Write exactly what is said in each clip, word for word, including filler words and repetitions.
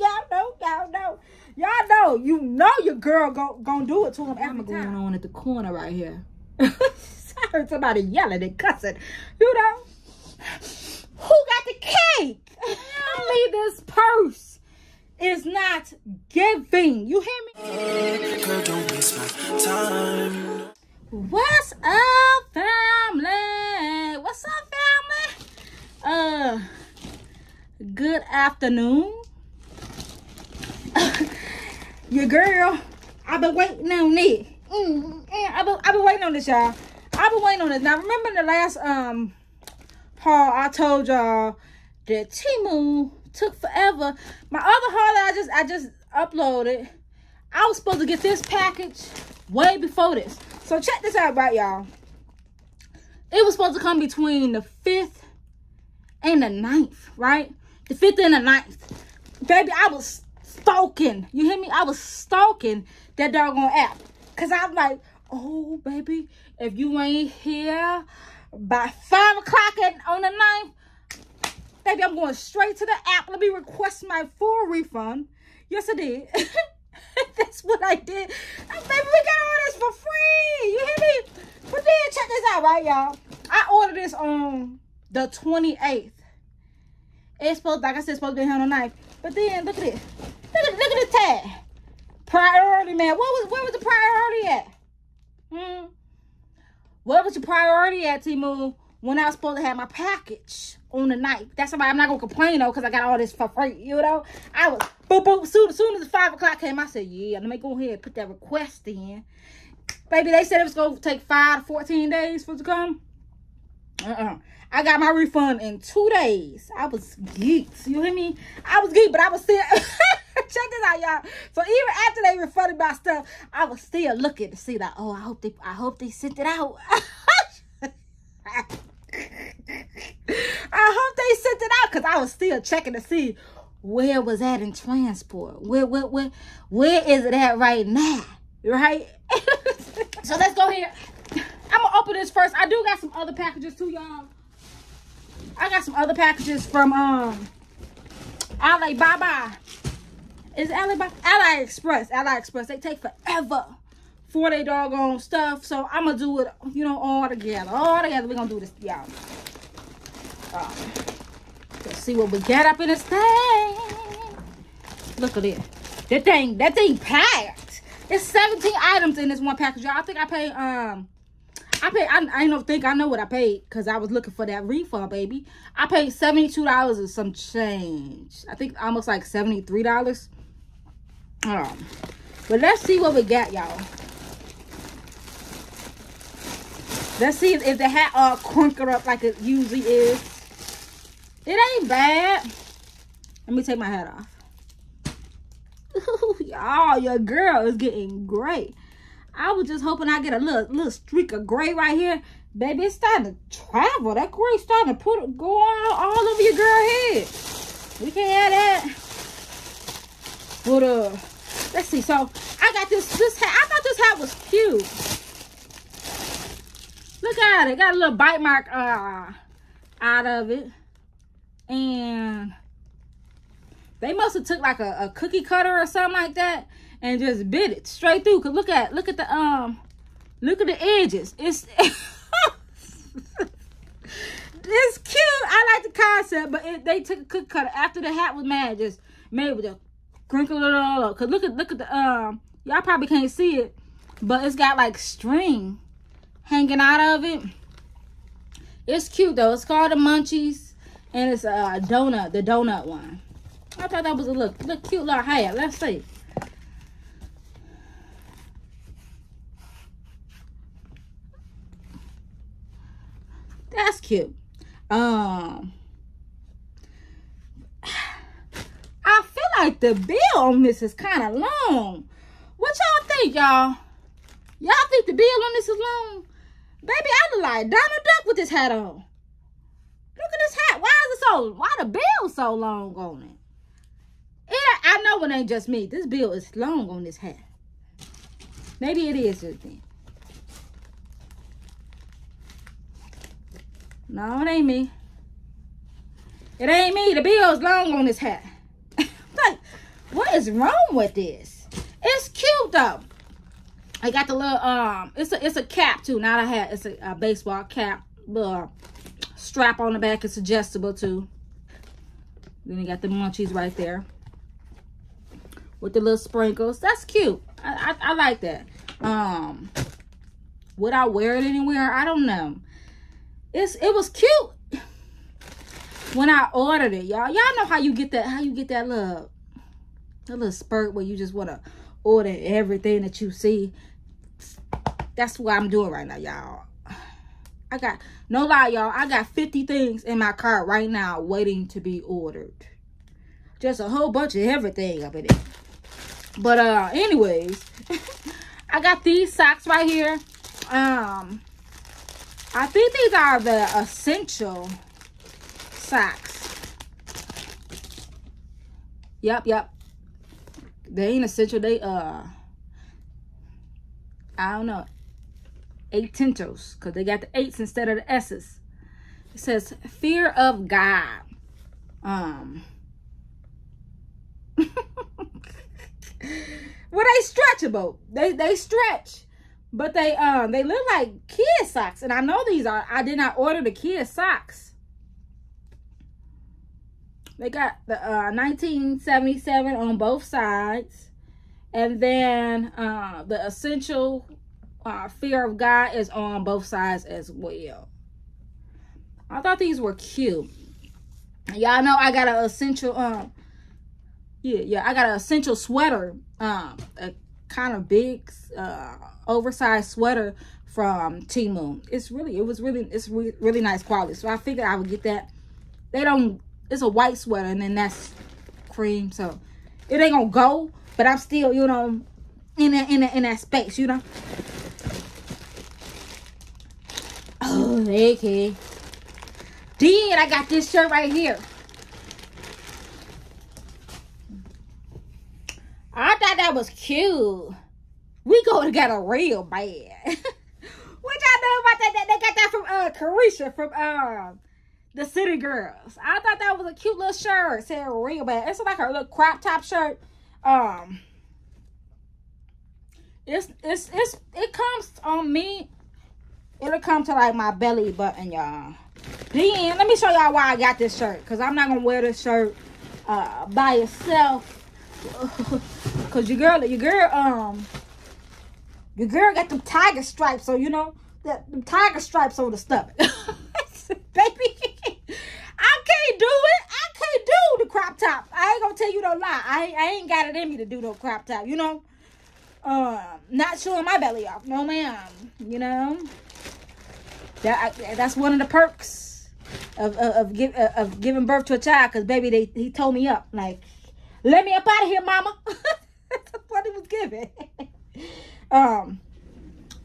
y'all know, y'all know. Y'all know, you know your girl gon' gon' do it to him every time. What's going on at the corner right here? I heard somebody yelling and cussing. You know? Who got the cake? Only this purse is not giving. You hear me? Girl, don't waste my time. What's up, family? What's up, family? Uh, good afternoon. Your girl, I've been waiting on it. Mm, I've been, I've been waiting on this, y'all. I've been waiting on this. Now, remember in the last um haul, I told y'all that Temu took forever. My other haul that I just I just uploaded, I was supposed to get this package way before this. So check this out, right, y'all. It was supposed to come between the fifth and the ninth, right? The fifth and the ninth. Baby, I was stalking. You hear me? I was stalking that doggone app. Cause I'm like, oh baby, if you ain't here by five o'clock on the ninth, baby, I'm going straight to the app. Let me request my full refund. Yes, I did. That's what I did. Oh, baby, we got all this for free. You hear me? But then check this out, right, y'all? I ordered this on the twenty-eighth. It's supposed, like I said, it's supposed to be here on the ninth. But then look at this. Look at, look at the tag. Priority, man. What was where was the priority at? Hmm. What was your priority at, Temu, when I was supposed to have my package on the night? That's why I'm not gonna complain though, because I got all this for free, you know. I was boop boop soon, soon as the five o'clock came, I said, yeah, let me go ahead and put that request in. Baby, they said it was gonna take five to fourteen days for it to come. Uh-uh. I got my refund in two days. I was geeked. You hear me? I was geeked, but I was still... Check this out, y'all. So even after they refunded my stuff, I was still looking to see like, oh, I hope they I hope they sent it out. I hope they sent it out, because I was still checking to see where it was that in transport. Where, where, where, where is it at right now? Right? So let's go here. I'm going to open this first. I do got some other packages too, y'all. I got some other packages from um Alibaba. Is it Alibaba? AliExpress. AliExpress. They take forever for their doggone stuff. So I'm gonna do it, you know, all together. All together. We're gonna do this, y'all. Um, let's see what we get up in this thing. Look at it. That thing, that thing packed. It's seventeen items in this one package, y'all. I think I paid um I paid, I, I don't think I know what I paid, because I was looking for that refund, baby. I paid seventy-two dollars or some change. I think almost like seventy-three dollars. Um, but let's see what we got, y'all. Let's see if the hat all crunker up like it usually is. It ain't bad. Let me take my hat off. Y'all, your girl is getting great. I was just hoping I get a little little streak of gray right here. Baby, it's starting to travel. That gray's starting to put go all, all over your girl head. We can't have that. But uh, let's see. So I got this this hat. I thought this hat was cute. Look at it. Got a little bite mark uh out of it. And they must have took like a, a cookie cutter or something like that and just bit it straight through. Cause look at look at the um look at the edges. It's it's cute. I like the concept, but it, they took a cookie cutter after the hat was mad, just made with a crinkle it all up. Cause look at look at the um y'all probably can't see it, but it's got like string hanging out of it. It's cute though. It's called the Munchies, and it's a uh, donut, the donut one. I thought that was a look look cute little hat. Let's see. That's cute. Um, I feel like the bill on this is kind of long. What y'all think, y'all? Y'all think the bill on this is long? Baby, I look like Donald Duck with this hat on. Look at this hat. Why is it so? Why the bill so long on it? It I know it ain't just me. This bill is long on this hat. Maybe it is just me. No, it ain't me. It ain't me. The bill's long on this hat. Like, is wrong with this? It's cute though. I got the little um it's a it's a cap too. Not a hat, it's a, a baseball cap. Little strap on the back is adjustable too. Then you got the munchies right there with the little sprinkles. That's cute. I, I, I like that. Um, would I wear it anywhere? I don't know. It's it was cute when I ordered it, y'all. Y'all know how you get that how you get that little that little spurt where you just want to order everything that you see. That's what I'm doing right now, y'all. I got, no lie, y'all, I got fifty things in my cart right now waiting to be ordered. Just a whole bunch of everything up in it. But, uh, anyways, I got these socks right here. Um, I think these are the essential socks. Yep, yep. They ain't essential. They, uh, I don't know. Eight tentacles, because they got the eights instead of the S's. It says fear of God. Um well, they stretchable. They they stretch. But they um they look like kid socks. And I know these are I did not order the kid socks. They got the uh nineteen seventy-seven on both sides. And then uh the essential Uh, fear of God is on both sides as well. I thought these were cute. Y'all know I got an essential, um, yeah, yeah, I got an essential sweater, um, a kind of big, uh, oversized sweater from Temu. It's really, it was really, it's re really nice quality. So I figured I would get that. They don't, it's a white sweater and then that's cream. So it ain't gonna go, but I'm still, you know, in that, in that, in that space, you know. Oh, okay. Then I got this shirt right here. I thought that was cute. We go together real bad. What y'all know about that? That they got that from uh Carisha from um the City Girls. I thought that was a cute little shirt. It said real bad. It's like a little crop top shirt. Um, it's it's it's it comes on me. It'll come to, like, my belly button, y'all. Then, let me show y'all why I got this shirt. Because I'm not going to wear this shirt uh, by itself. Because your girl, your girl, um, your girl got them tiger stripes. So, you know, the, the tiger stripes on the stomach. Baby, I can't do it. I can't do the crop top. I ain't going to tell you no lie. I, I ain't got it in me to do no crop top, you know. Um, not showing my belly off. No, ma'am. You know. That I, that's one of the perks of of of, give, of giving birth to a child, cause baby, they he told me up like, let me up out of here, mama. That's what he was giving. um,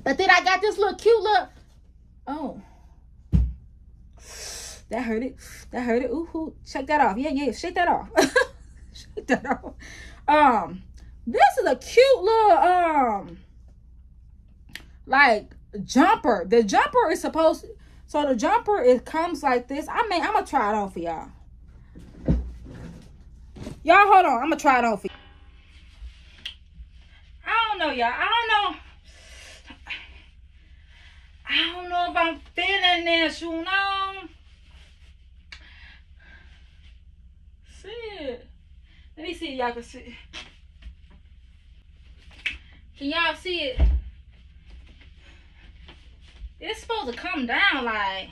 but then I got this little cute little. Oh, that hurt it. That hurt it. Ooh, ooh, shake that off. Yeah, yeah, shake that off. Shake that off. Um, this is a cute little um, like. jumper. The jumper is supposed to, so the jumper it comes like this. I mean, I'm gonna try it on for y'all. Y'all hold on, I'm gonna try it on for y'all. I don't know, y'all. I don't know. I don't know if I'm feeling this, you know. See it. Let me see if y'all can see it. Can y'all see it? It's supposed to come down like,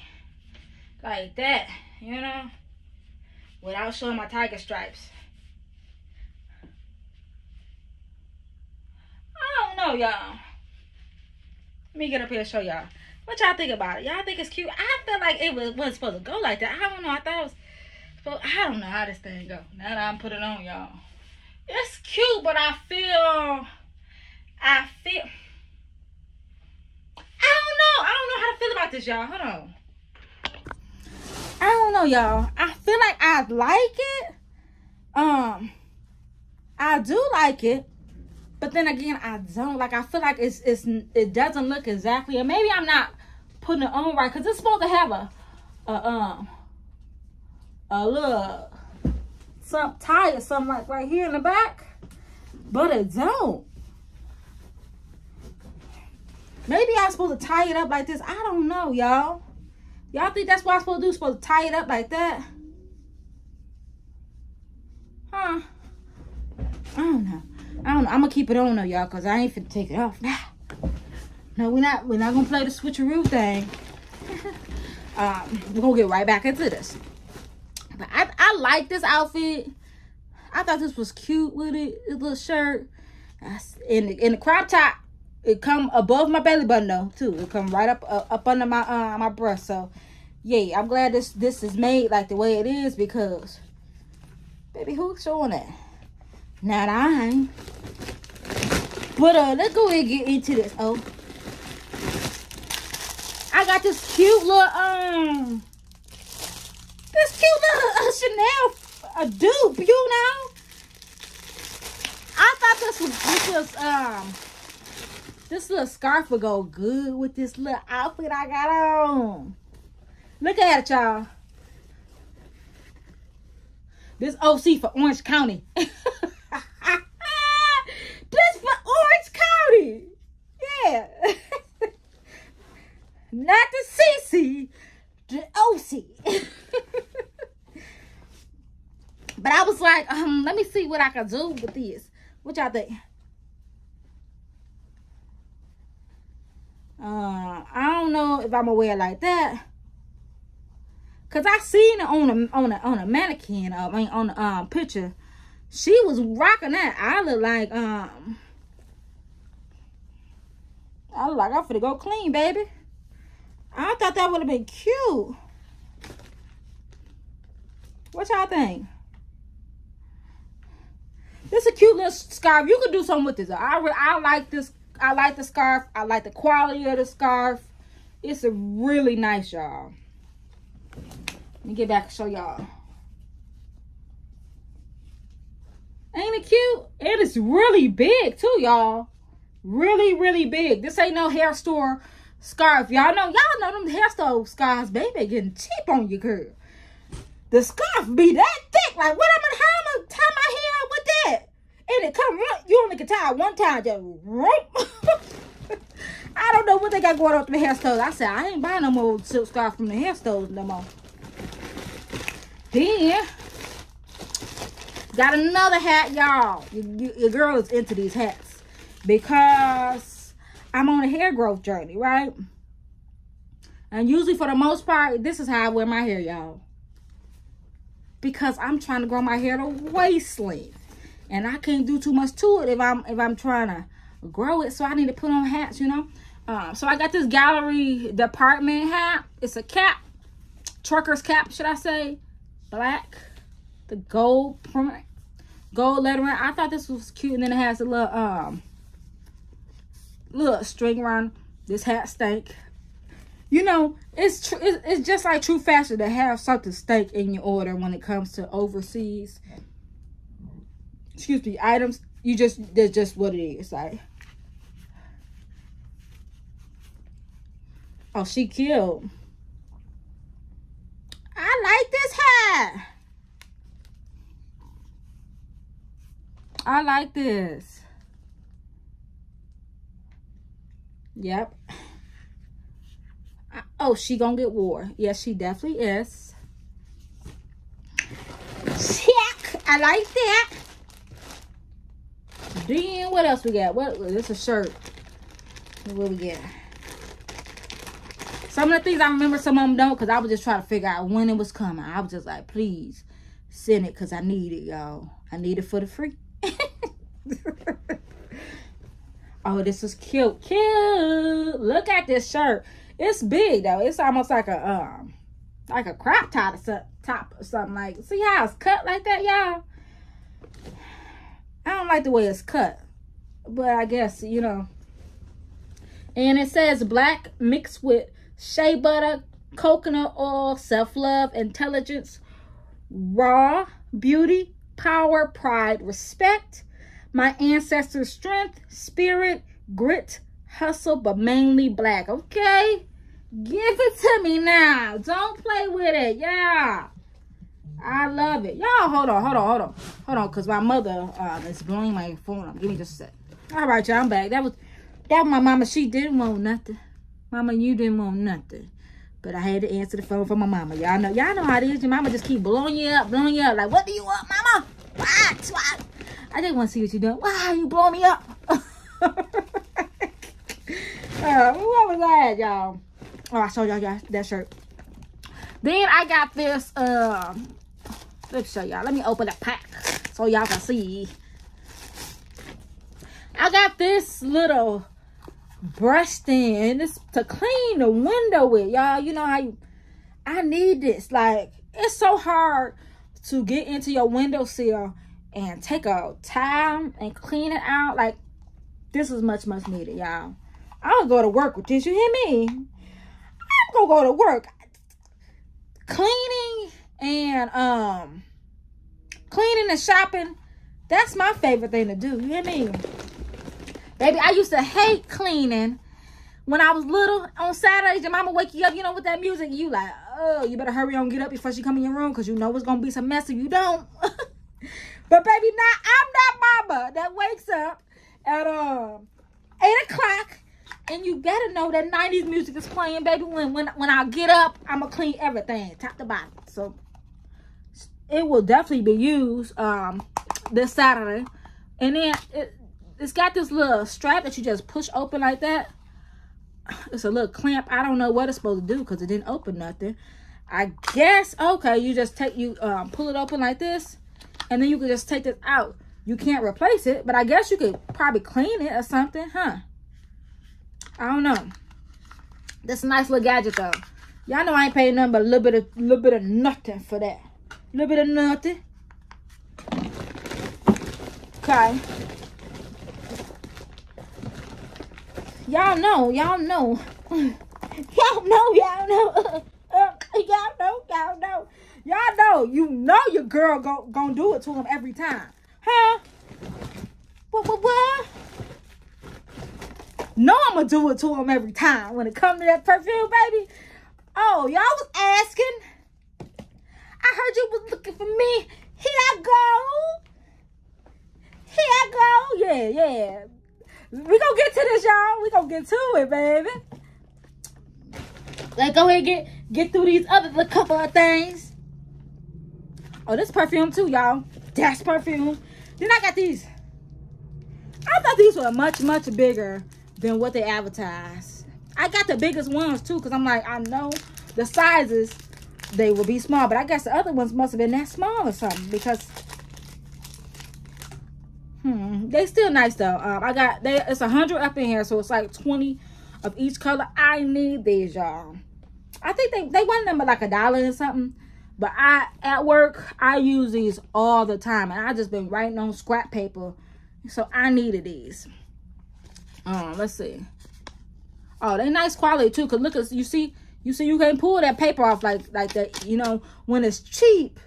like that, you know, without showing my tiger stripes. I don't know, y'all. Let me get up here and show y'all. What y'all think about it? Y'all think it's cute? I feel like it was, wasn't supposed to go like that. I don't know. I thought it was supposed, I don't know how this thing go. Now that I'm putting it on, y'all. It's cute, but I feel, I feel... this, y'all. Hold on. I don't know, y'all. I feel like I like it. Um, I do like it, but then again, I don't. Like, I feel like it's it's it doesn't look exactly, or maybe I'm not putting it on right, because it's supposed to have a, a um a little some tie or something like right here in the back. but it don't. Maybe I'm supposed to tie it up like this. I don't know, y'all. Y'all think that's what I'm supposed to do? Supposed to tie it up like that? Huh? I don't know. I don't know. I'm gonna keep it on though, y'all, cause I ain't finna take it off now. No, we're not. We're not gonna play the switcheroo thing. um, we're gonna get right back into this. But I, I like this outfit. I thought this was cute with it, this little shirt. In the, in the crop top, it come above my belly button though too. It come right up uh, up under my uh, my breast. So yeah, I'm glad this this is made like the way it is, because baby, who's showing that? Not I. But uh, let's go ahead and get into this. Oh, I got this cute little um, this cute little uh, Chanel. A dupe, you know. I thought this was this was um this little scarf would go good with this little outfit I got on. Look at it, y'all. This O C for Orange County. This for Orange County. Yeah. Not the C C, the O C. But I was like, um, let me see what I can do with this. What y'all think? Uh, I don't know if I'm gonna wear it like that, cause I seen it on a on a on a mannequin. Uh, I mean, on a um, picture, she was rocking that. I look like um, I look like I'm finna go clean, baby. I thought that would have been cute. What y'all think? This is a cute little scarf. You could do something with this. I I like this. I like the scarf. I like the quality of the scarf. It's a really nice, y'all. Let me get back and show y'all. Ain't it cute? It is really big too, y'all. Really, really big. This ain't no hair store scarf. Y'all know, y'all know them hair store scarves. Baby, getting cheap on you, girl. The scarf be that thick. Like what? I'm gonna how I'm gonna tie my hair up with that? And it come, you only can tie one time, just rope. I don't know what they got going on with the hair stores. I said, I ain't buying no more silk scarf from the hair stores no more. Then, got another hat, y'all. Your, your, your girl is into these hats because I'm on a hair growth journey, right? And usually for the most part, this is how I wear my hair, y'all. Because I'm trying to grow my hair to waist length. And I can't do too much to it if I'm if I'm trying to grow it. So I need to put on hats, you know. Um, so I got this gallery department hat. It's a cap. Trucker's cap, should I say. Black. The gold print. Gold lettering. I thought this was cute. And then it has a little, um, little string around this hat stank. You know, it's, tr it's, it's just like true fashion to have something stank in your order when it comes to overseas. Excuse me, items, you just, that's just what it is, like. Oh, she killed. I like this hat. I like this. Yep. I, oh, she gonna get wore. Yes, she definitely is. Check, I like that. Then what else we got? What it's a shirt. What we got? Some of the things I remember, some of them don't, because I was just trying to figure out when it was coming. I was just like, please send it, because I need it, y'all. I need it for the free. Oh, this is cute. Cute. Look at this shirt. It's big though. It's almost like a um like a crop top or top or something. Like, see how it's cut like that, y'all? I don't like the way it's cut, but I guess, you know. And it says black mixed with shea butter, coconut oil, self-love, intelligence, raw, beauty, power, pride, respect, my ancestors' strength, spirit, grit, hustle, but mainly black. Okay? Give it to me now. Don't play with it. Yeah. I love it. Y'all, hold on, hold on, hold on. Hold on, because my mother uh, is blowing my phone up. Give me just a sec. All right, y'all, I'm back. That was, that was my mama. She didn't want nothing. Mama, you didn't want nothing. But I had to answer the phone for my mama. Y'all know, y'all know how it is. Your mama just keep blowing you up, blowing you up. Like, what do you want, mama? What? What? I just want to see what you doing. Why are you blowing me up? uh, where was I at, y'all? Oh, I showed y'all that shirt. Then I got this. Uh, let's show y'all. Let me open the pack so y'all can see. I got this little brush stand. This to clean the window with, y'all. You know how you, I need this. Like, it's so hard to get into your windowsill and take a towel and clean it out. Like, this is much, much needed, y'all. I'll go to work with this. You hear me? I'm gonna go to work. Cleaning and um, cleaning and shopping. That's my favorite thing to do. You hear me? Baby, I used to hate cleaning when I was little. On Saturdays, your mama wake you up, you know, with that music. You like, oh, you better hurry on, get up before she come in your room, because you know it's going to be some mess if you don't. But, baby, now I'm that mama that wakes up at um, eight o'clock, and you better know that nineties music is playing, baby. When when, when I get up, I'm going to clean everything, top to bottom. So, it will definitely be used um, this Saturday. And then, it, it's got this little strap that you just push open like that. It's a little clamp. I don't know what it's supposed to do because it didn't open nothing. I guess, okay, you just take, you um, pull it open like this, and then you can just take this out. You can't replace it, but I guess you could probably clean it or something, huh? I don't know. That's a nice little gadget, though. Y'all know I ain't paying nothing but a little bit of, little bit of nothing for that. A little bit of nothing. Okay. Y'all know, y'all know. Y'all know, y'all know. Y'all know, y'all know. Y'all know, you know your girl go, gonna do it to him every time. Huh? What, what, what? No, I'm gonna do it to him every time when it comes to that perfume, baby. Oh, y'all was asking. I heard you was looking for me. Here I go. Here I go. Yeah, yeah. We gonna get to this, y'all. We gonna get to it, baby. Let's go ahead and get, get through these other couple of things. Oh, this perfume too, y'all. That's perfume. Then I got these. I thought these were much, much bigger than what they advertise. I got the biggest ones too, because I'm like, I know the sizes, they will be small. But I guess the other ones must have been that small or something, because... Hmm. They still nice though. Um, I got they. It's a hundred up in here, so it's like twenty of each color. I need these, y'all. I think they they wanted them at like a dollar or something. But I at work I use these all the time, and I just been writing on scrap paper, so I needed these. Um, let's see. Oh, they nice quality too. Cause look, you see, you see, you can't pull that paper off like like that. You know, when it's cheap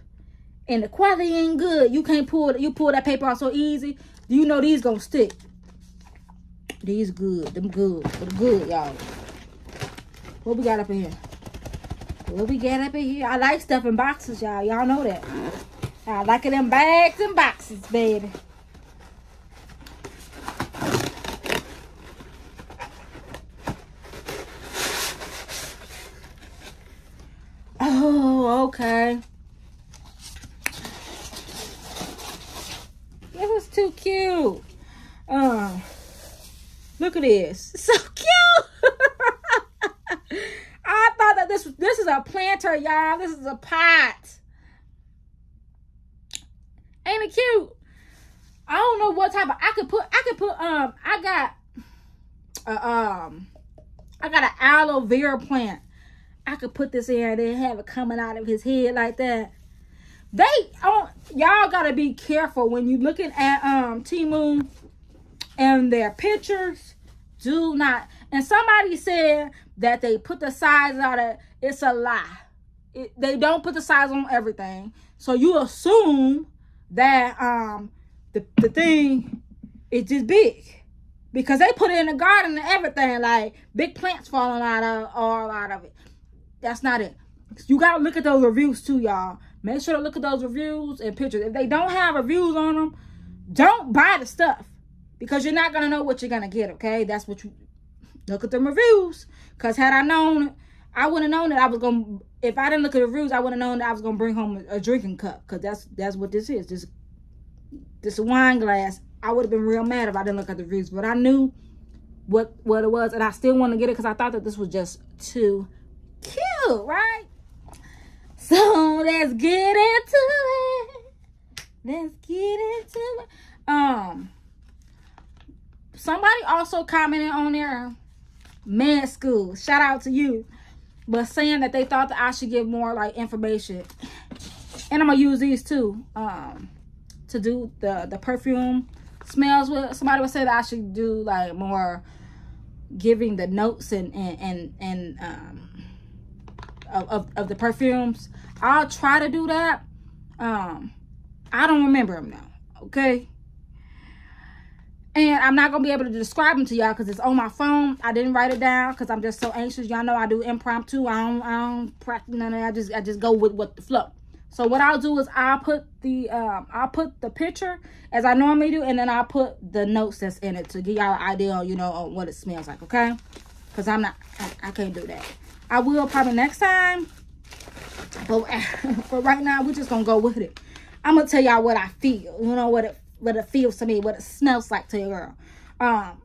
and the quality ain't good, you can't pull it. You pull that paper off so easy. You know these gonna stick. These good. Them good. Them good, y'all. What we got up in here? What we got up in here? I like stuff in boxes, y'all. Y'all know that. I like it in bags and boxes, baby. Oh, okay. Too cute. Um, look at this. It's so cute. I thought that this this is a planter, y'all. This is a pot. Ain't it cute? I don't know what type of. I could put. I could put. Um, I got. Uh, um, I got an aloe vera plant. I could put this in and then have it coming out of his head like that. They on y'all gotta be careful when you looking at um Temu and their pictures. Do not. And somebody said that they put the size out of. It's a lie. It, they don't put the size on everything. So you assume that um the the thing is this big because they put it in the garden and everything, like big plants falling out of all out of it. That's not it. You gotta look at those reviews too, y'all. Make sure to look at those reviews and pictures. If they don't have reviews on them, don't buy the stuff, because you're not going to know what you're going to get, okay? That's what you... Look at the reviews, because had I known, I wouldn't have known that I was going to... If I didn't look at the reviews, I wouldn't have known that I was going to bring home a, a drinking cup, because that's that's what this is. This, this wine glass. I would have been real mad if I didn't look at the reviews, but I knew what, what it was, and I still want to get it because I thought that this was just too cute, right? So let's get into it. Let's get into it. Um, somebody also commented on their med school. Shout out to you. But saying that they thought that I should give more like information. And I'm going to use these too. Um, to do the, the perfume smells with. Somebody would say that I should do like more giving the notes and, and, and, and um, Of, of, of the perfumes. I'll try to do that. Um, I don't remember them now, okay? And I'm not going to be able to describe them to y'all because it's on my phone. I didn't write it down because I'm just so anxious. Y'all know I do impromptu. I don't, I don't practice none of that. I just, I just go with what the flow. So what I'll do is I'll put the, um, I'll put the picture as I normally do, and then I'll put the notes that's in it to give y'all an idea on, you know, on what it smells like, okay? Because I'm not, I, I can't do that. I will probably next time, but for right now, we're just going to go with it. I'm going to tell y'all what I feel, you know, what it, what it feels to me, what it smells like to your girl. Um,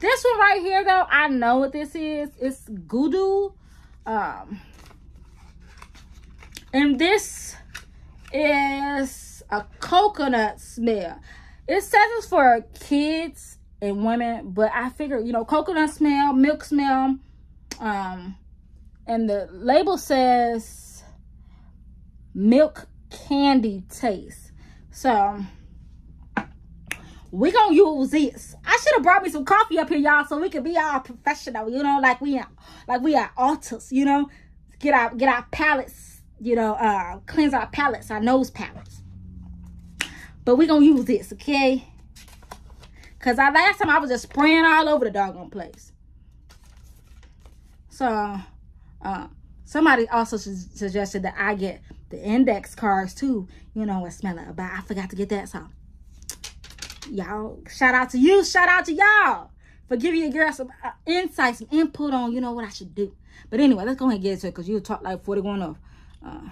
this one right here, though, I know what this is. It's Gudu. Um, and this is a coconut smell. It says it's for kids and women, but I figure, you know, coconut smell, milk smell, um... and the label says milk candy taste. So, we're going to use this. I should have brought me some coffee up here, y'all, so we could be all professional, you know, like we are, like we are artists, you know. Get our, get our palates, you know, uh, cleanse our palates, our nose palates. But we're going to use this, okay? Because last time I was just spraying all over the doggone place. So... Uh, somebody also su suggested that I get the index cards too, you know, and smell it, but I forgot to get that. So y'all, shout out to you, shout out to y'all for giving your girl some uh, insight, some input on, you know, what I should do. But anyway, let's go ahead and get into it, because you talk like forty-one of uh,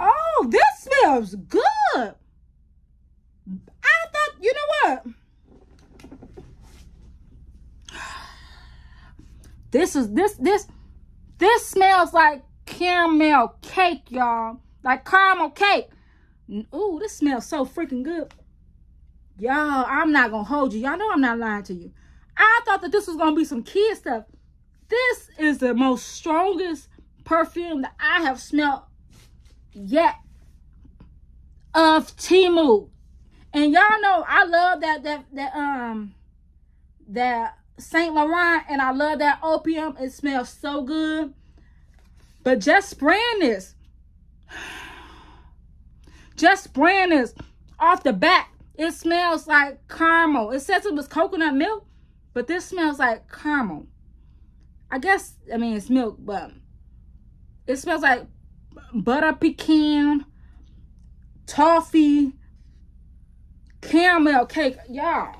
oh. Oh, this smells good. I thought, you know what? This is, this, this, this smells like caramel cake, y'all. Like caramel cake. Ooh, this smells so freaking good. Y'all, I'm not going to hold you. Y'all know I'm not lying to you. I thought that this was going to be some kid stuff. This is the most strongest perfume that I have smelled yet of Temu. And y'all know I love that, that, that, um, that, Saint Laurent, and I love that opium. It smells so good. But just spraying this, just spraying this off the back, it smells like caramel. It says it was coconut milk, but this smells like caramel. I guess, I mean, it's milk, but it smells like butter pecan, toffee, caramel cake. Y'all,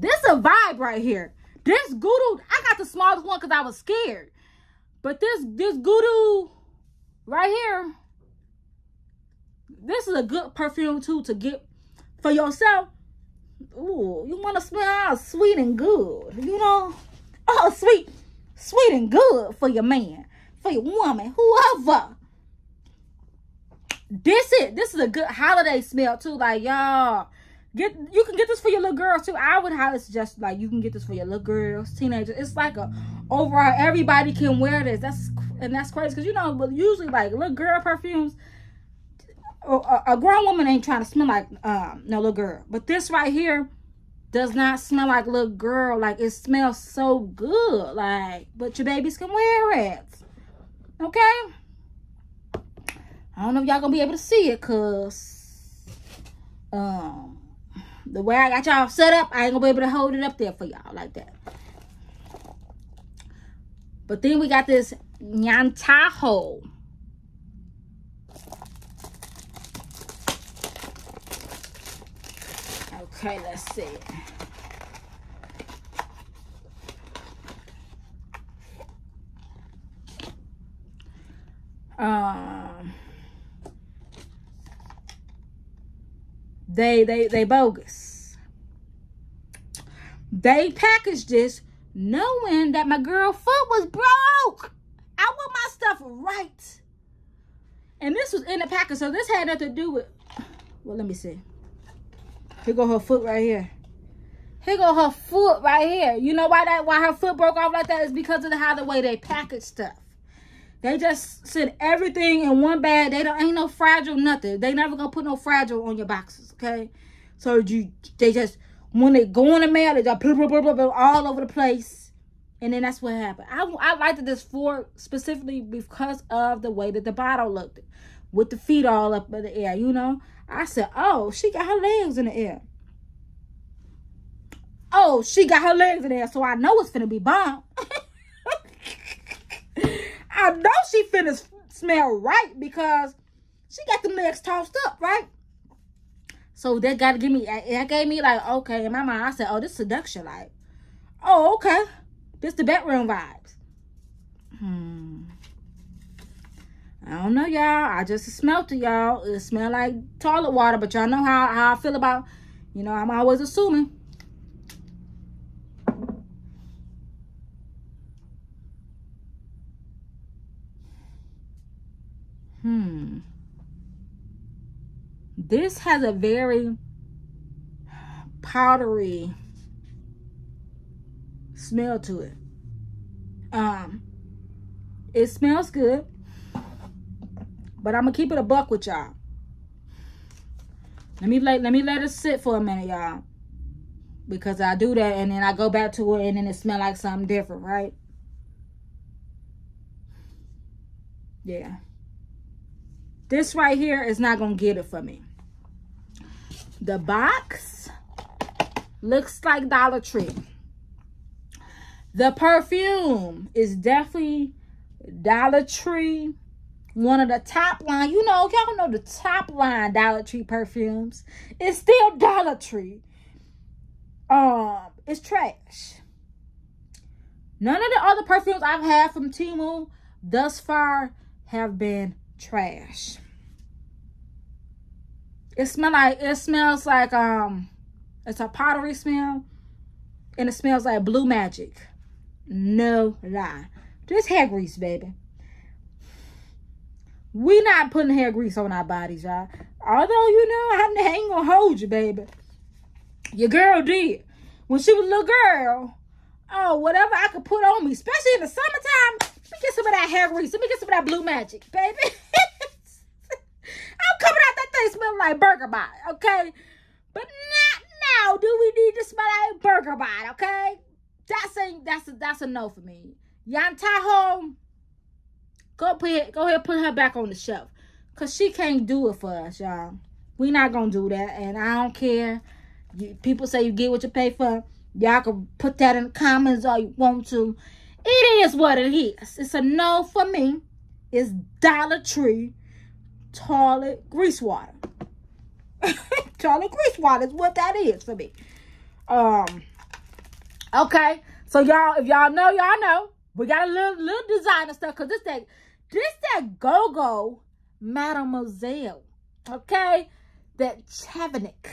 this a vibe right here. This Gudu, I got the smallest one because I was scared. But this this Gudu right here, this is a good perfume too to get for yourself. Ooh, you want to smell all sweet and good, you know? Oh, sweet, sweet and good for your man, for your woman, whoever. This it. This is a good holiday smell too, like y'all. Get, you can get this for your little girls too. I would highly suggest, like, you can get this for your little girls, teenagers. It's like a overall, everybody can wear this. That's and that's crazy, because you know, but usually like little girl perfumes, a, a grown woman ain't trying to smell like um no little girl. But this right here does not smell like little girl. Like, it smells so good. Like, but your babies can wear it. Okay. I don't know if y'all gonna be able to see it, cause um. the way I got y'all set up, I ain't gonna be able to hold it up there for y'all like that. But then we got this Yantao. Okay, let's see. Um, they they they bogus. They packaged this knowing that my girl foot was broke. I want my stuff right. And this was in the package, so this had nothing to do with. Well, let me see. Here go her foot right here. Here go her foot right here. You know why that why her foot broke off like that is because of the how the way they package stuff. They just send everything in one bag. They don't ain't no fragile nothing. They never gonna put no fragile on your boxes, okay? So you they just when they go in the mail, they just blah, blah, blah, blah, blah, all over the place, and then that's what happened. I I liked this for specifically because of the way that the bottle looked, with the feet all up in the air. You know, I said, oh, she got her legs in the air. Oh, she got her legs in the air, so I know it's finna be bomb. I know she finna smell right because she got them legs tossed up, right? So that gotta give me, that gave me like, okay, in my mind, I said, oh, this seduction, like, oh, okay. This the bedroom vibes. Hmm. I don't know, y'all. I just smelled it, y'all. It smelled like toilet water, but y'all know how, how I feel about, you know, I'm always assuming. Hmm. This has a very powdery smell to it. Um, it smells good, but I'm gonna keep it a buck with y'all. Let me let let me let it sit for a minute, y'all, because I do that and then I go back to it and then it smells like something different, right? Yeah. This right here is not going to get it for me. The box looks like Dollar Tree. The perfume is definitely Dollar Tree. One of the top line. You know, y'all know the top line Dollar Tree perfumes. It's still Dollar Tree. Um, it's trash. None of the other perfumes I've had from Temu thus far have been trash. It smell like it smells like um it's a pottery smell and it smells like blue magic. No lie. This hair grease, baby. We not putting hair grease on our bodies, y'all. Although, you know, I ain't gonna hold you, baby. Your girl did. When she was a little girl, oh, whatever I could put on me, especially in the summertime. Let me get some of that hair grease. Let me get some of that blue magic, baby. I'm coming out that thing smelling like burger bot, okay? But not now do we need to smell like burger bot, okay? That's a, that's a, that's a no for me. Yantao, go, put it, go ahead and put her back on the shelf. Because she can't do it for us, y'all. We not going to do that, and I don't care. You, people say you get what you pay for. Y'all can put that in the comments all you want to. It is what it is. It's a no for me. It's Dollar Tree toilet grease water. Toilet grease water is what that is for me. Um. Okay. So y'all, if y'all know, y'all know. We got a little little designer stuff because this that this that go-go Mademoiselle. Okay. That Chavnik.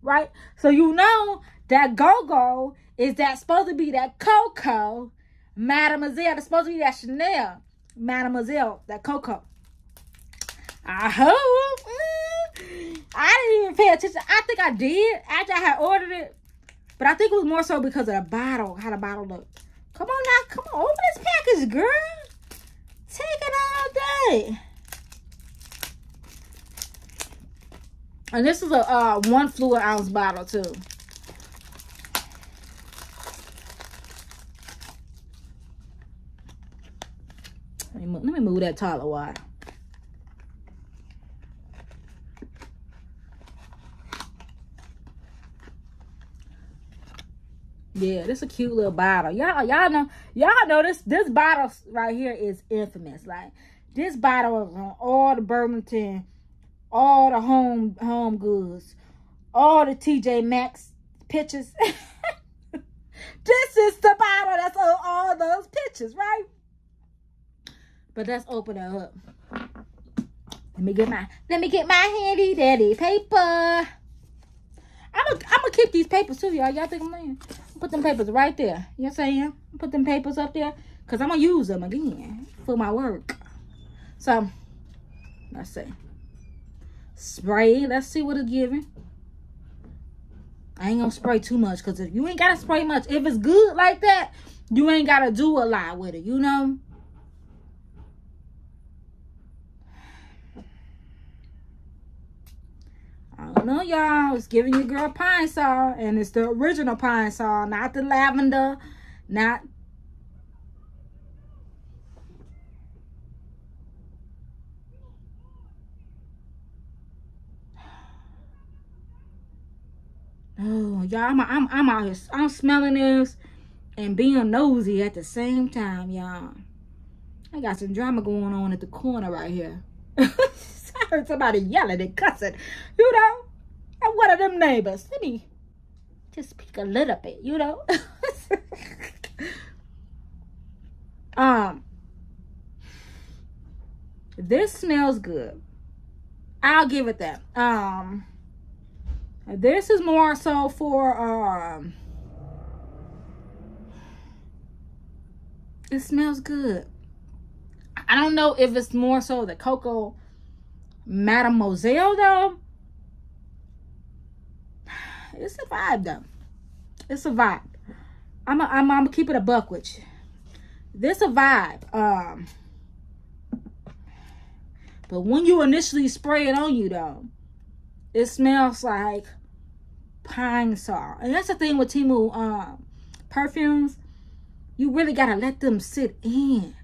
Right? So you know that go-go is that supposed to be that cocoa. Mademoiselle, that's supposed to be that Chanel. Mademoiselle, that cocoa. I hope. Mm, I didn't even pay attention. I think I did after I had ordered it. But I think it was more so because of the bottle, how the bottle looked. Come on now. Come on. Open this package, girl. Take it all day. And this is a uh, one fluid ounce bottle, too. Let me move that toilet water. Yeah, this is a cute little bottle. Y'all y'all know y'all know this this bottle right here is infamous. Like, this bottle is on all the Burlington, all the home home goods, all the T J Maxx pictures. This is the bottle that's on all those pictures, right? But let's open it up. Let me get my let me get my handy dandy paper. I'm gonna I'm keep these papers too, y'all. Y'all think I'm lying? Put them papers right there. You know what I'm saying? Put them papers up there because I'm gonna use them again for my work. So, let's see. Spray. Let's see what it's giving. I ain't gonna spray too much because if you ain't gotta spray much, if it's good like that, you ain't gotta do a lot with it, you know? I don't know, y'all. It's giving your girl pine sol, and it's the original pine sol, not the lavender, not. Oh, y'all! I'm I'm I'm out here. I'm smelling this and being nosy at the same time, y'all. I got some drama going on at the corner right here. I heard somebody yelling and cussing, you know. I'm one of them neighbors. Let me just speak a little bit, you know. um, this smells good. I'll give it that. Um, this is more so for um. It smells good. I don't know if it's more so the cocoa. Mademoiselle, though, it's a vibe, though. It's a vibe. I'm gonna I'm, I'm keep it a buck with you. This a vibe. Um, but when you initially spray it on you, though, it smells like pine sol. And that's the thing with Temu um, perfumes. You really gotta let them sit in.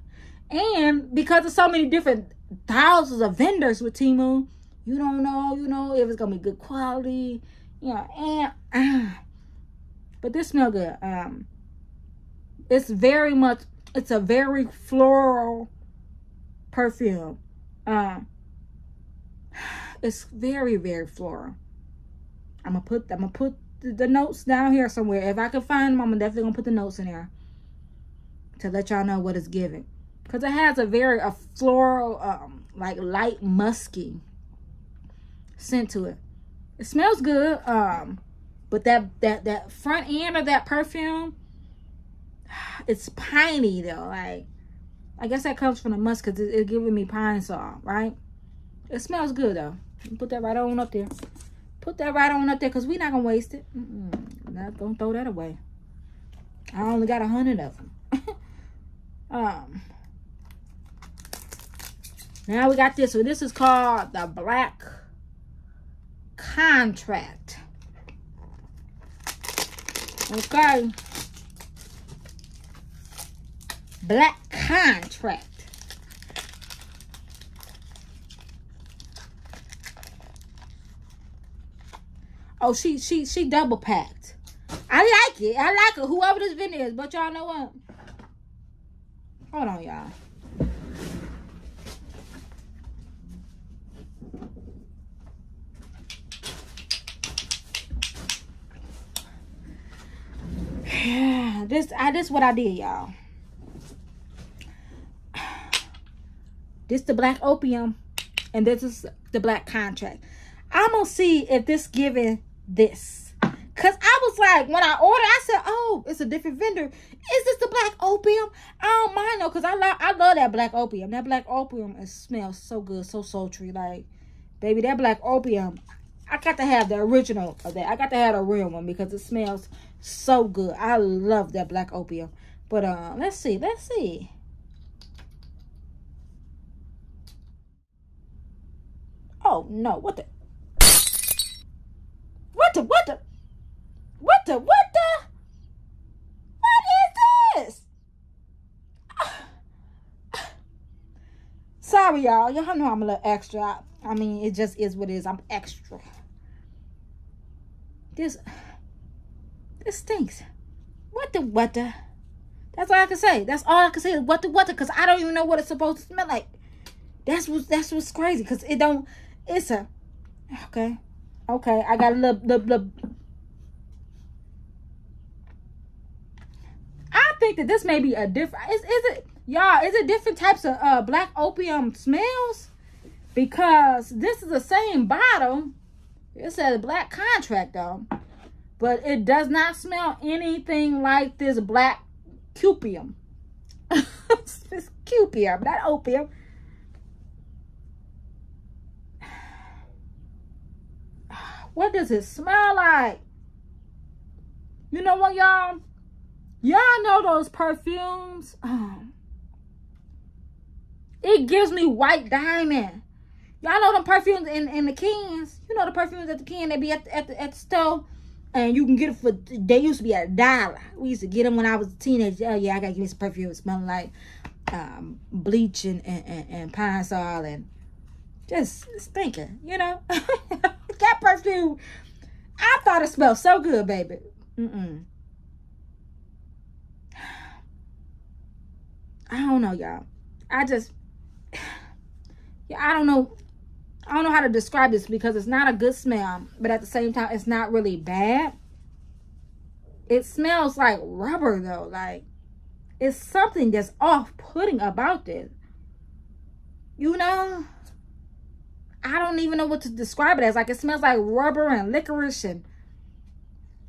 And because there's so many different thousands of vendors with Temu, you don't know, you know, if it's gonna be good quality, you know. And uh, but this smell good. Um, it's very much. It's a very floral perfume. Um, it's very very floral. I'm gonna put I'm gonna put the, the notes down here somewhere. If I can find them, I'm definitely gonna put the notes in there to let y'all know what it's giving. Because it has a very a floral, um, like light musky scent to it. It smells good, um, but that that that front end of that perfume, it's piney though. Like, I guess that comes from the musk because it's it giving me pine sol, right? It smells good though. Put that right on up there. Put that right on up there because we're not gonna waste it. Mm-mm, not gonna throw that away. I only got a hundred of them. um. Now we got this one. This is called the Black Contract. Okay. Black Contract. Oh, she she she double packed. I like it. I like it. Whoever this vendor is, but y'all know what? Hold on, y'all. This I this what I did, y'all. This the Black Opium, and this is the Black Contract. I'm gonna see if this giving this, cause I was like, when I ordered, I said, oh, it's a different vendor. Is this the Black Opium? I don't mind though, cause I love I love that Black Opium. That Black Opium, it smells so good, so sultry. Like, baby, that Black Opium. I got to have the original of that. I got to have the real one because it smells so good. I love that Black Opium. But uh, let's see. Let's see. Oh, no. What the? What the? What the? What the? What the? What is this? Sorry, y'all. Y'all know I'm a little extra. I, I mean, it just is what it is. I'm extra. This, this stinks. What the, what the? That's all I can say. That's all I can say is what the, what the? Because I don't even know what it's supposed to smell like. That's what, that's what's crazy. Because it don't, it's a, okay. Okay, I got a little, little, little. I think that this may be a different, is, is it, y'all, is it different types of uh, Black Opium smells? Because this is the same bottle. It says Black Contract though. But it does not smell anything like this Black Cupium. It's Cupium, not opium. What does it smell like? You know what, y'all? Y'all know those perfumes? Oh. It gives me white diamond. Y'all know them perfumes in, in the cans? You know the perfumes at the can, they be at the, at the, at the store? And you can get it for, they used to be a dollar. We used to get them when I was a teenager. Oh, yeah, I got to give me some perfume. It smelling like um, bleach and, and, and, and pine sol and just stinking, you know? That perfume, I thought it smelled so good, baby. Mm-mm. I don't know, y'all. I just, yeah, I don't know. I don't know how to describe this because it's not a good smell, but at the same time, it's not really bad. It smells like rubber, though. Like, it's something that's off-putting about this. You know? I don't even know what to describe it as. Like, it smells like rubber and licorice and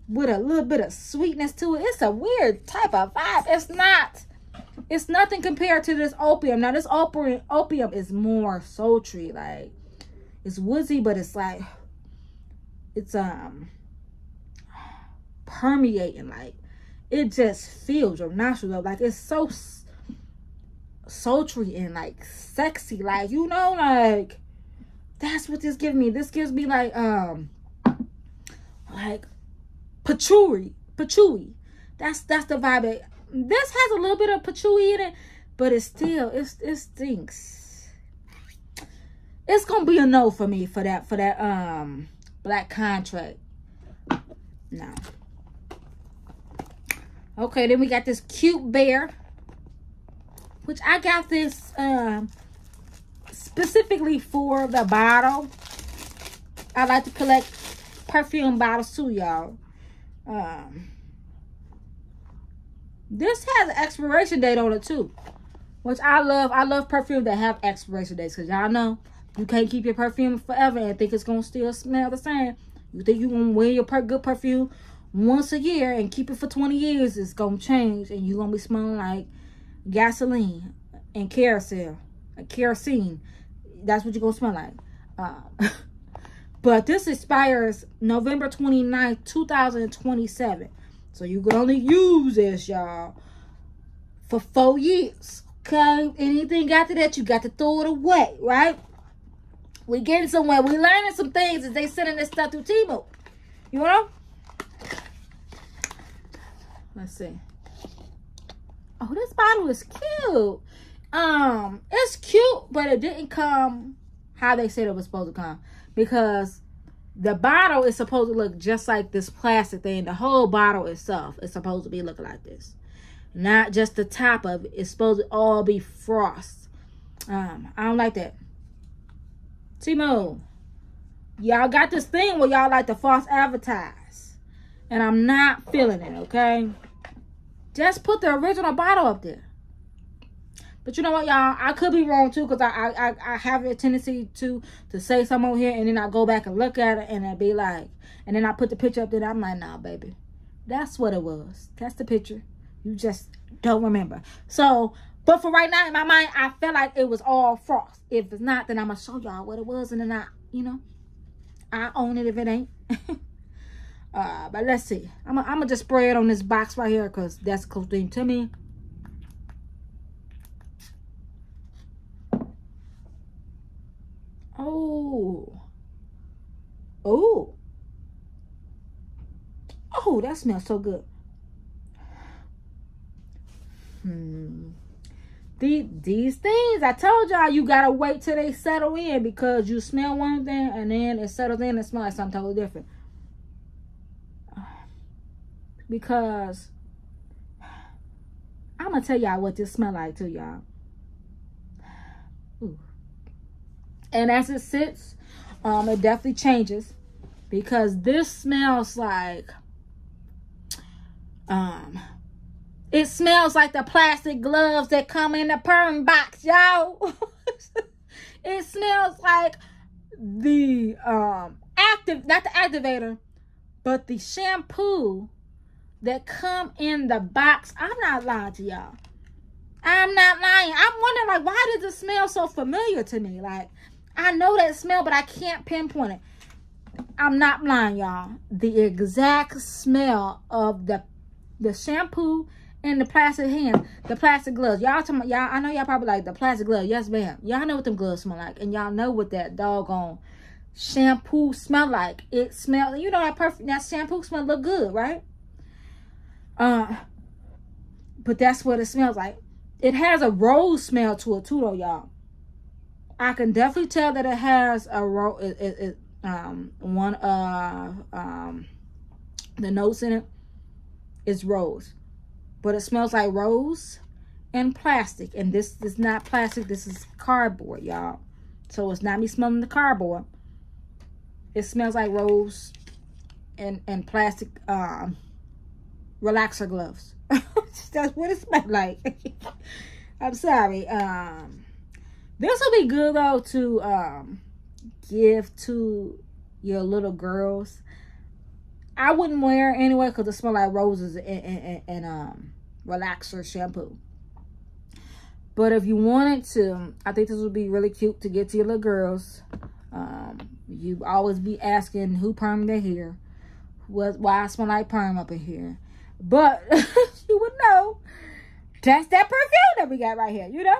with a little bit of sweetness to it. It's a weird type of vibe. It's not, it's nothing compared to this opium. Now, this opium, opium is more sultry, like, it's woodsy, but it's like, it's um permeating. Like, it just feels your nostrils up. Like, it's so sultry and like sexy. Like, you know, like, that's what this gives me. This gives me like um like patchouli, patchouli. That's that's the vibe. It, this has a little bit of patchouli in it, but it's still it's it stinks. It's gonna be a no for me for that for that um Black Contract. No. Okay, then we got this cute bear, which I got this um specifically for the bottle. I like to collect perfume bottles too, y'all. Um, this has an expiration date on it too, which I love. I love perfume that have expiration dates because y'all know. You can't keep your perfume forever and think it's going to still smell the same. You think you're going to wear your per good perfume once a year and keep it for twenty years. It's going to change and you're going to be smelling like gasoline and kerosene. kerosene. That's what you're going to smell like. Uh, but this expires November twenty-ninth, two thousand twenty-seven. So you can only use this, y'all, for four years. Okay? Anything after that, you got to throw it away, right? We getting somewhere. We learning some things as they sending this stuff through Temu. You know? Let's see. Oh, this bottle is cute. Um, it's cute, but it didn't come how they said it was supposed to come. Because the bottle is supposed to look just like this plastic thing. The whole bottle itself is supposed to be looking like this. Not just the top of it. It's supposed to all be frost. Um, I don't like that. Temu, y'all got this thing where y'all like to false advertise. And I'm not feeling it, okay? Just put the original bottle up there. But you know what, y'all? I could be wrong, too, because I, I, I have a tendency to, to say something over here, and then I go back and look at it, and I'd be like... And then I put the picture up there, and I'm like, nah, baby. That's what it was. That's the picture. You just don't remember. So... But for right now, in my mind, I felt like it was all frost. If it's not, then I'm going to show y'all what it was. And then I, you know, I own it if it ain't. uh, but let's see. I'm going to just spray it on this box right here because that's a cool thing to me. Oh. Oh. Oh, that smells so good. Hmm. These, these things, I told y'all, you gotta wait till they settle in because you smell one thing and then it settles in and smells like something totally different. Because I'm gonna tell y'all what this smell like to y'all. And as it sits, um, it definitely changes, because this smells like, um, it smells like the plastic gloves that come in the perm box, y'all. It smells like the um active, not the activator, but the shampoo that come in the box. I'm not lying to y'all. I'm not lying. I'm wondering, like, why does this smell so familiar to me? Like, I know that smell, but I can't pinpoint it. I'm not lying, y'all. The exact smell of the the shampoo and the plastic hands, the plastic gloves. Y'all talking about, y'all, I know y'all probably like the plastic gloves. Yes, ma'am. Y'all know what them gloves smell like, and y'all know what that doggone shampoo smell like. It smell, you know that perfect, that shampoo smell look good, right? Uh, but that's what it smells like. It has a rose smell to it too, though, y'all. I can definitely tell that it has a ro it, it, it um one of um the notes in it is rose, but it smells like rose and plastic. And this is not plastic, this is cardboard, y'all. So it's not me smelling the cardboard. It smells like rose and and plastic um relaxer gloves. That's what it smells like. I'm sorry. um This will be good, though, to um, give to your little girls. I wouldn't wear it anyway because it smells like roses and, and, and um, relaxer shampoo. But if you wanted to, I think this would be really cute to get to your little girls. Um, you always be asking who permed their hair. What, why I smell like perm up in here. But you would know. That's that perfume that we got right here, you know?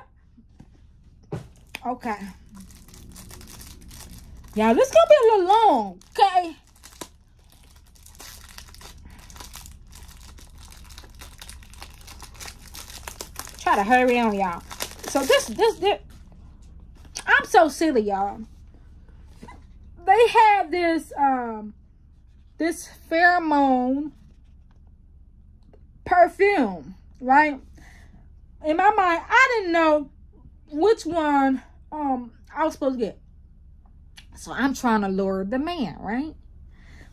Okay. Y'all, this gonna be a little long, okay? Try to hurry on, y'all. So this, this, this, I'm so silly, y'all. They have this, um, this pheromone perfume, right? In my mind, I didn't know which one Um, I was supposed to get. So I'm trying to lure the man, right?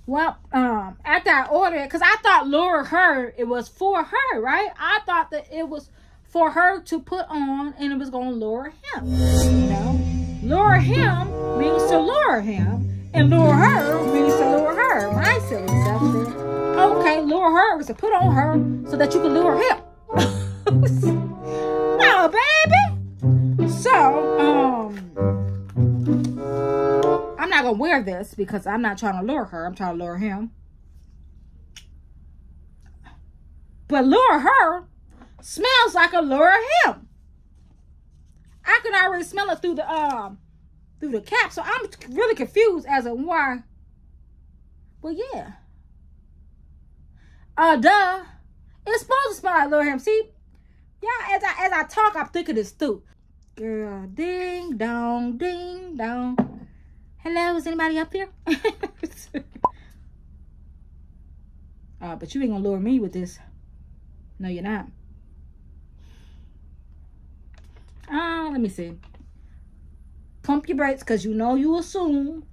Well, um, after I ordered it, because I thought lure her, it was for her, right? I thought that it was for her to put on and it was going to lure him, you know? Lure him means to lure him, and lure her means to lure her. When I said something, okay, lure her was to put on her so that you can lure him. No, baby! So, um... I'm not gonna wear this because I'm not trying to lure her. I'm trying to lure him. But lure her smells like a lure him. I can already smell it through the um through the cap. So I'm really confused as to why. Well, yeah. Uh, duh. It's supposed to smell like lure him. See, y'all. As I as I talk, I'm thinking this through. Girl, ding dong, ding dong. Hello, is anybody up here? uh, but you ain't gonna lure me with this. No, you're not. Uh, let me see. Pump your brakes, because you know you assume.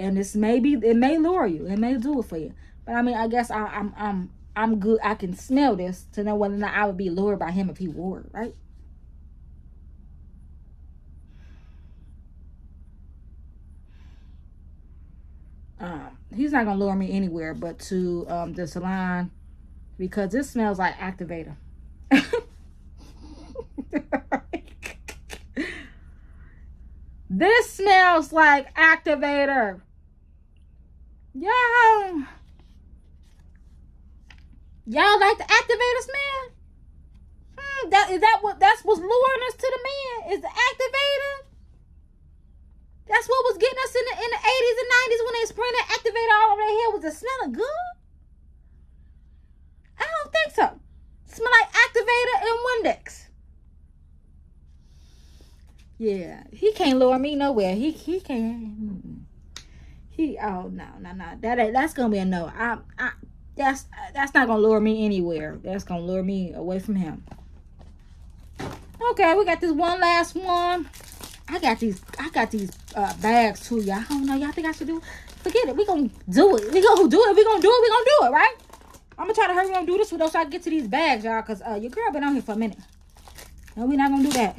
And this may be, it may lure you. It may do it for you. But I mean, I guess I, I'm I'm I'm good. I can smell this to know whether or not I would be lured by him if he wore it, right? Um, he's not gonna lure me anywhere but to um, the salon, because this smells like activator. This smells like activator. Y'all, y'all like the activator smell? Hmm, that is that what that's what's luring us to the man? Is the activator? That's what was getting us in the in the eighties and nineties when they sprayed that activator all over their hair. Was it smelling good? I don't think so. It smell like activator and Windex. Yeah, he can't lure me nowhere. He he can't. He oh no no no that that's gonna be a no. I I that's that's not gonna lure me anywhere. That's gonna lure me away from him. Okay, we got this one last one. I got these, I got these uh, bags too, y'all. I don't know, y'all think I should do it? Forget it. We gonna do it. We gonna do it. We gonna do it. We gonna do it, right? I'm gonna try to hurry up and do this one though, so I can get to these bags, y'all, because uh, your girl been on here for a minute. No, we're not gonna do that.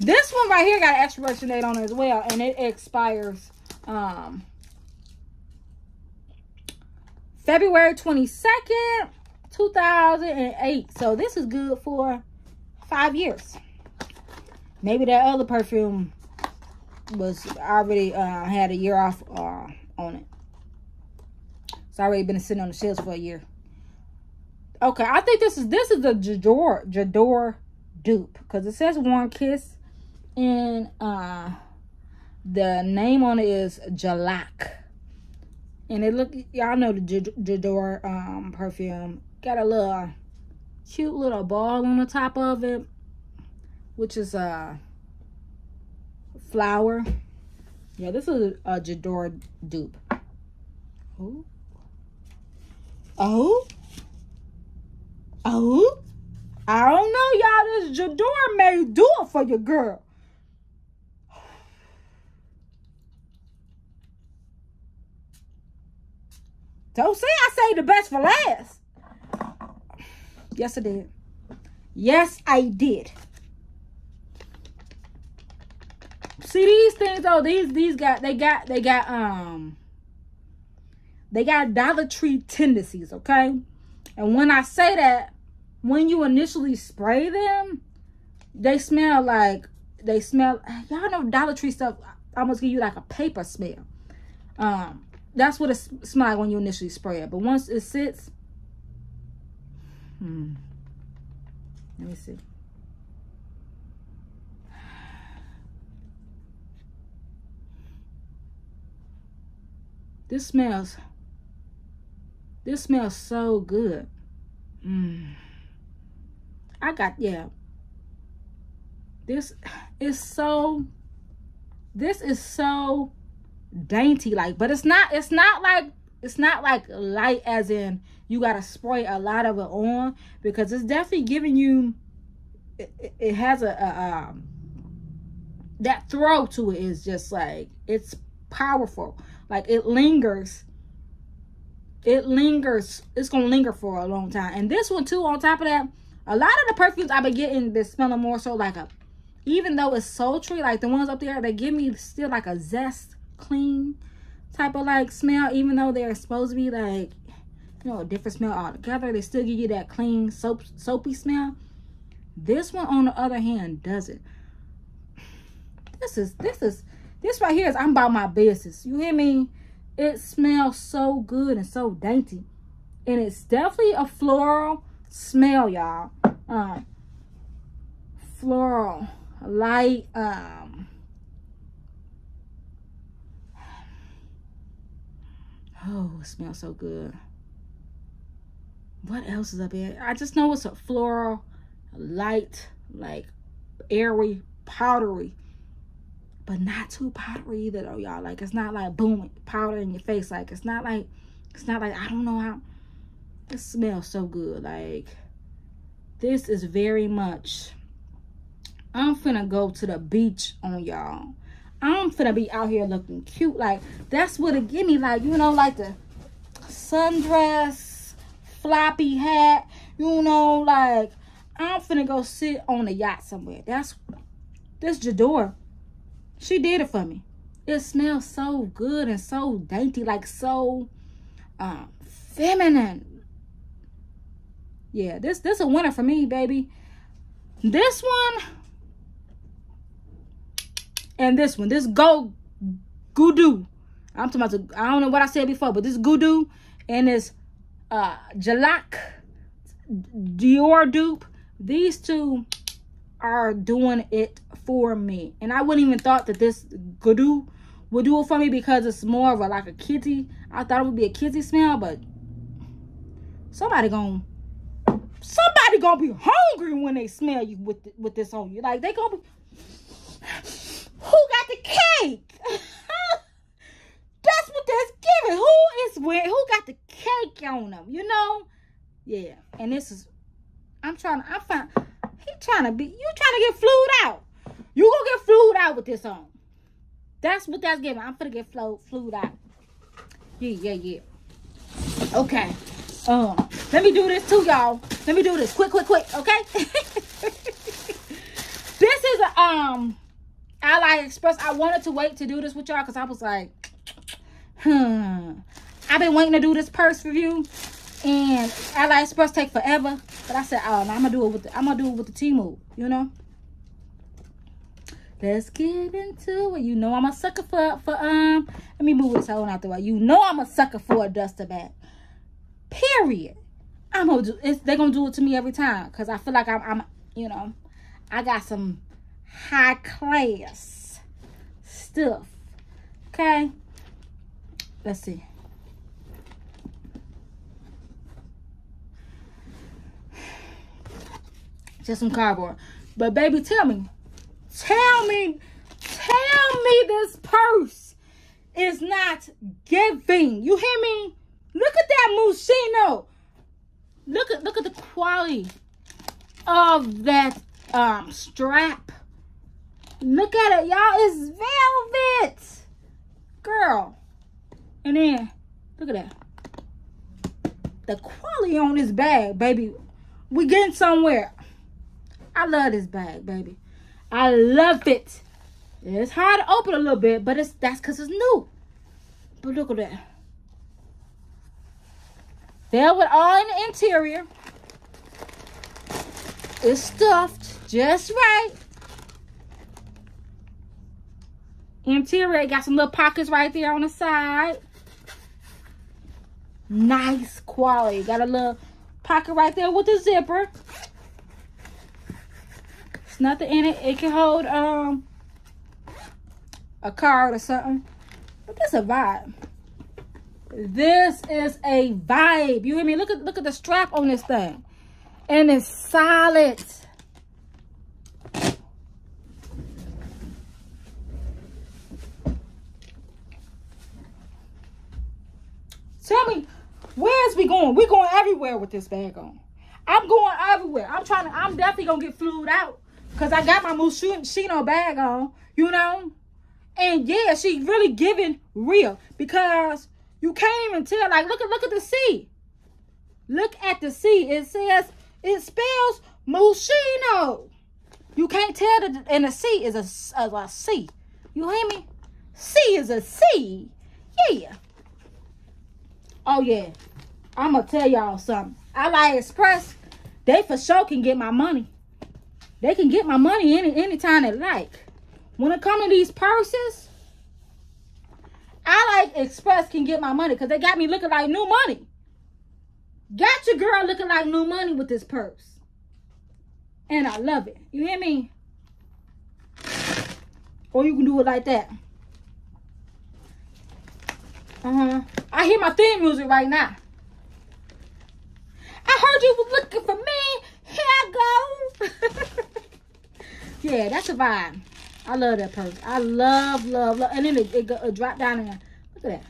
This one right here got an expiration date on it as well, and it expires um, February twenty-second, two thousand eight. So this is good for five years. Maybe that other perfume was already uh, had a year off uh, on it. It's already been sitting on the shelves for a year. Okay, I think this is this is the J'adore J'adore dupe, because it says Warm Kiss, and uh, the name on it is Jalak, and it look, y'all know the J'adore um perfume got a little cute little ball on the top of it, which is a flower. Yeah, this is a J'adore dupe. Ooh. Oh, oh, I don't know, y'all. This J'adore may do it for your girl. Don't say I saved the best for last. Yes, I did. Yes, I did. See these things though, these these got they got they got um they got Dollar Tree tendencies, okay? And when I say that, when you initially spray them, they smell like they smell y'all know Dollar Tree stuff almost give you like a paper smell. Um that's what it smells like when you initially spray it. But once it sits, hmm. Let me see. This smells, this smells so good. Mm. I got, yeah. This is so, this is so dainty, like, but it's not, it's not like, it's not like light as in you got to spray a lot of it on, because it's definitely giving you, it, it has a, a um, that throw to it is just like, it's powerful. Like it lingers, it lingers, it's gonna linger for a long time. And this one too, on top of that, a lot of the perfumes I've been getting been smelling more so like a, even though it's sultry, like the ones up there, they give me still like a zest, clean type of like smell, even though they're supposed to be like, you know, a different smell altogether, they still give you that clean soap, soapy smell. This one on the other hand doesn't. This is, this is, This right here is, I'm about my business. You hear me? It smells so good and so dainty. And it's definitely a floral smell, y'all. Um, floral, light. Um, oh, it smells so good. What else is up here? I just know it's a floral, light, like airy, powdery. But not too powdery either though, y'all. Like it's not like boom powder in your face. Like it's not like it's not like I don't know how it smells so good. Like this is very much, I'm finna go to the beach on y'all. I'm finna be out here looking cute. Like that's what it give me, like, you know, like the sundress, floppy hat, you know, like I'm finna go sit on a yacht somewhere. That's this J'adore. She did it for me. It smells so good and so dainty, like so um, feminine. Yeah, this this a winner for me, baby. This one and this one. This go Gudu. I'm talking about. The, I don't know what I said before, but this Gudu and this uh, Jalak Dior dupe. These two are doing it for me, and I wouldn't even thought that this Gudu would do it for me, because it's more of a like a kitsy. I thought it would be a kitsy smell, but somebody gonna somebody gonna be hungry when they smell you with the, with this on you. Like they gonna be, who got the cake? That's what that's giving. Who is with who got the cake on them? You know? Yeah. And this is, I'm trying. I'm fine. He trying trying to be, you trying to get flued out. You gonna get flued out with this on. That's what that's giving. I'm finna get flu flued out. Yeah, yeah, yeah. Okay. Um, let me do this too, y'all. Let me do this quick, quick, quick. Okay. This is a um AliExpress. I wanted to wait to do this with y'all because I was like, hmm. I've been waiting to do this purse review, and AliExpress take forever. But I said, oh no, I'm gonna do it with the, I'm gonna do it with the Temu, you know. Let's get into it. You know I'm a sucker for for um. Let me move this whole out the way. You know I'm a sucker for a duster bag. Period. I'm gonna do. It's, they're gonna do it to me every time because I feel like I'm, I'm. You know, I got some high class stuff. Okay. Let's see. Just some cardboard. But baby, tell me. Tell me, tell me this purse is not giving. You hear me? Look at that Moschino. Look at look at the quality of that um strap. Look at it, y'all. It's velvet, girl. And then look at that. The quality on this bag, baby. We getting somewhere. I love this bag, baby. I love it. It's hard to open a little bit, but it's that's because it's new. But look at that. There with all in the interior. It's stuffed just right. Interior, it got some little pockets right there on the side. Nice quality. Got a little pocket right there with the zipper. Nothing in it. It can hold um a card or something. But that's a vibe. This is a vibe. You hear me? Look at look at the strap on this thing. And it's solid. Tell me, where is we going? We're going everywhere with this bag on. I'm going everywhere. I'm trying to, I'm definitely gonna get flued out. Because I got my Moschino bag on, you know? And yeah, she really giving real. Because you can't even tell. Like, look at look at the C. Look at the C. It says, it spells Moschino. You can't tell that, and the C is a, a, a C. You hear me? C is a C. Yeah. Oh, yeah. I'm going to tell y'all something. AliExpress, they for sure can get my money. They can get my money any anytime they like. When it comes to these purses, AliExpress can get my money because they got me looking like new money. Got your girl looking like new money with this purse. And I love it. You hear me? Or you can do it like that. Uh-huh. I hear my theme music right now. I heard you were looking for me. Here I go. Yeah, that's a vibe. I love that purse. I love, love, love. And then it, it, it dropped down in there. Look at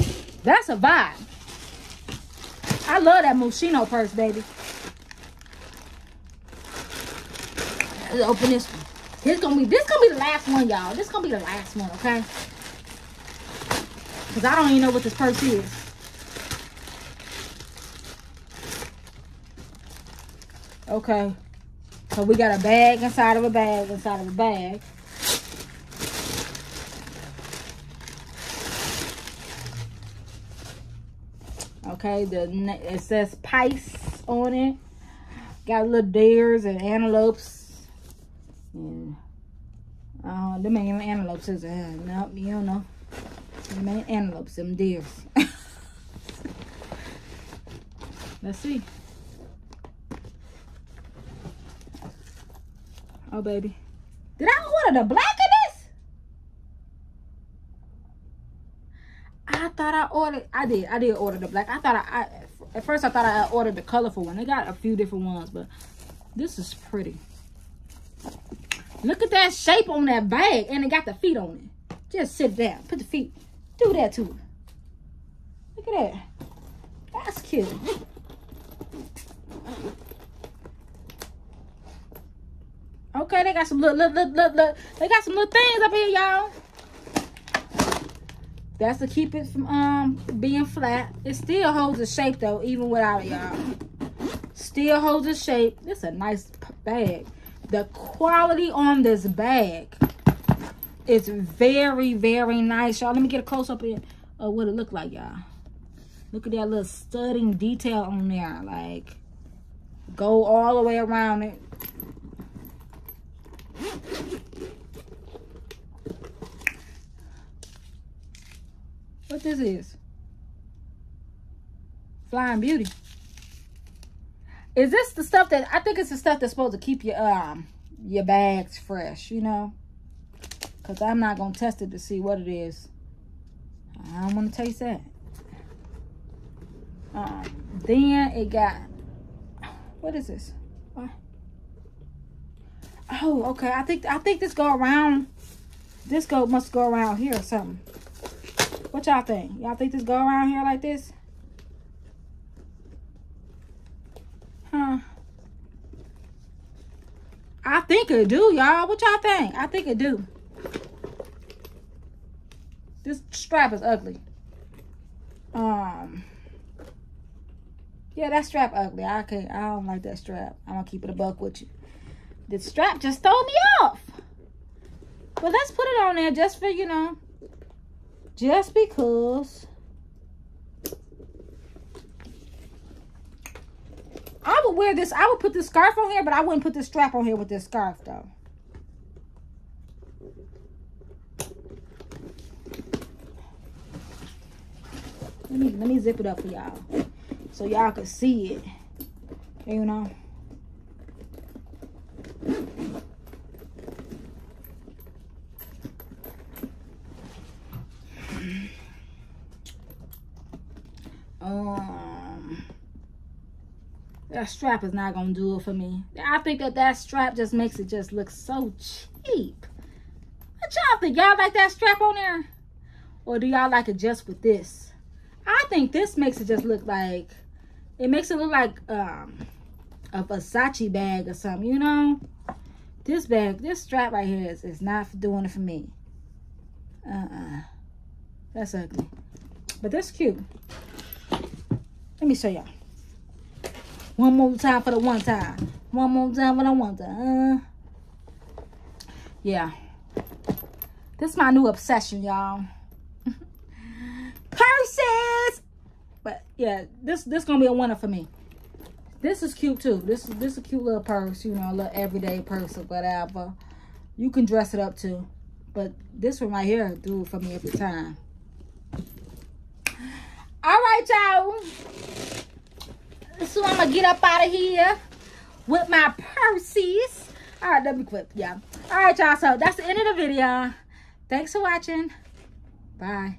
that. That's a vibe. I love that Moschino purse, baby. Let's open this one. This gonna be this gonna be the last one, y'all. This gonna be the last one, okay? Because I don't even know what this purse is. Okay, so we got a bag inside of a bag inside of a bag. Okay, the it says Pice on it. Got little deers and antelopes. And, uh, them ain't antelopes, is it? No, you don't know. Them ain't antelopes, them deers. Let's see. Oh, baby. Did I order the black of this? I thought I ordered. I did. I did order the black. I thought I... I at first, I thought I ordered the colorful one. They got a few different ones, but this is pretty. Look at that shape on that bag, and it got the feet on it. Just sit down. Put the feet. Do that to it. Look at that. That's cute. Okay, they got some little, little, little, little, little they got some little things up here, y'all. That's to keep it from um being flat. It still holds its shape though, even without it, y'all. Still holds its shape. It's a nice bag. The quality on this bag is very, very nice, y'all. Let me get a close up in of what it look like, y'all. Look at that little studding detail on there. Like, go all the way around it. What this is? Flying Beauty. Is this the stuff that, I think it's the stuff that's supposed to keep your, um, your bags fresh, you know? Because I'm not going to test it to see what it is. I don't want to taste that. Uh, then it got, what is this? What? Oh, okay. I think I think this go around. This go must go around here or something. What y'all think? Y'all think this go around here like this? Huh? I think it do, y'all. What y'all think? I think it do. This strap is ugly. Um. Yeah, that strap ugly. I can't. I don't like that strap. I'm gonna keep it a buck with you. The strap just throw me off. But let's put it on there just for, you know, just because. I would wear this. I would put this scarf on here, but I wouldn't put this strap on here with this scarf though. Let me let me zip it up for y'all, so y'all can see it. You know. Um, that strap is not gonna do it for me. I think that that strap just makes it just look so cheap. What y'all think? Y'all like that strap on there, or do y'all like it just with this? I think this makes it just look like, it makes it look like um a Versace bag or something, you know? This bag, this strap right here is, is not doing it for me. Uh-uh. That's ugly. But that's cute. Let me show y'all. One more time for the one time. One more time for the one time. Uh, yeah. This is my new obsession, y'all. Purses! But yeah, this this gonna be a winner for me. This is cute too. This is this is a cute little purse, you know, a little everyday purse or whatever. You can dress it up too. But this one right here do it for me every time. Alright, y'all. So I'm gonna get up out of here with my purses. Alright, let me quit, y'all. Alright, y'all. So that's the end of the video. Thanks for watching. Bye.